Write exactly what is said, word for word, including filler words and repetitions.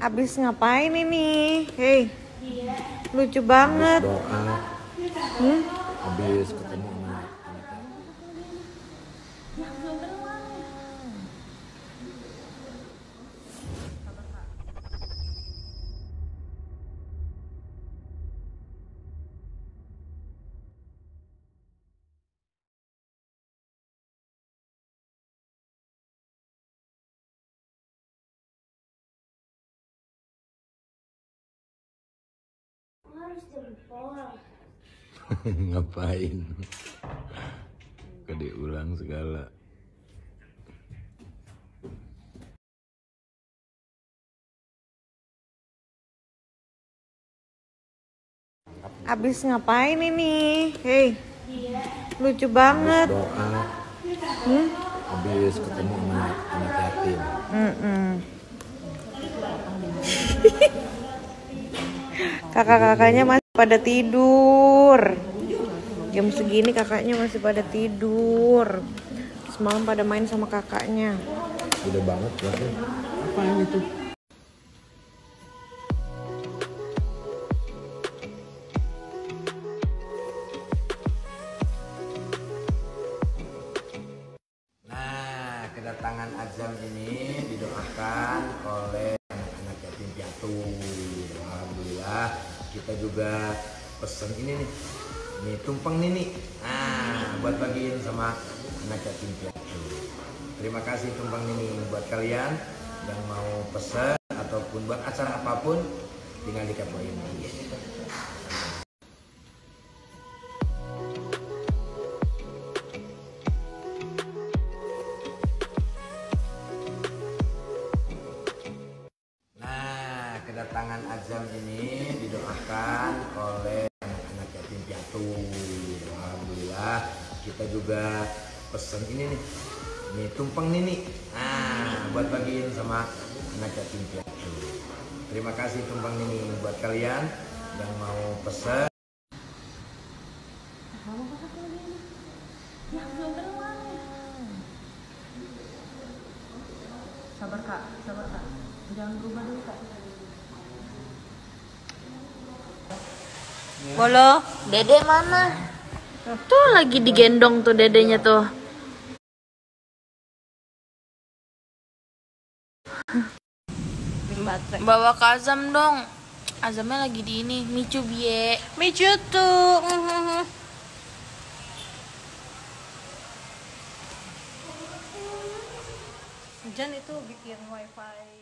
Abis ngapain ini? Hei, lucu banget. Abis doa, hmm? Abis ketemu anak. Ngapain? Kode ulang segala. Abis ngapain ini? Hei, lucu banget. Abis doa, hmm? Abis ketemu anak anak yatim. Mm-mm. Kakak-kakaknya masih pada tidur. Jam segini kakaknya masih pada tidur. Semalam pada main sama kakaknya. Udah banget lah. Apa yang itu? Nah, kedatangan Adzam ini didoakan oleh anak-anak yatim piatu. Alhamdulillah, kita juga pesen ini nih, ini tumpeng nih nih, nah buat bagiin sama anak yatim piatu. Terima kasih tumpeng ini buat kalian yang mau pesen ataupun buat acara apapun, tinggal dikepoin. Kedatangan Adzam ini didoakan oleh anak-anak yatim piatu. Alhamdulillah, kita juga pesen ini nih, ini tumpeng nih nih, nah buat bagiin sama anak yatim piatu. Terima kasih tumpeng ini buat kalian yang mau pesen. Sabar kak, sabar kak, jangan berubah dulu kak. Bolo, Dedek mana? Tuh lagi digendong tuh dedenya tuh. Bawa ke Adzam dong. Adzamnya lagi di ini, micu biye. Micu tuh. Hujan itu bikin wifi.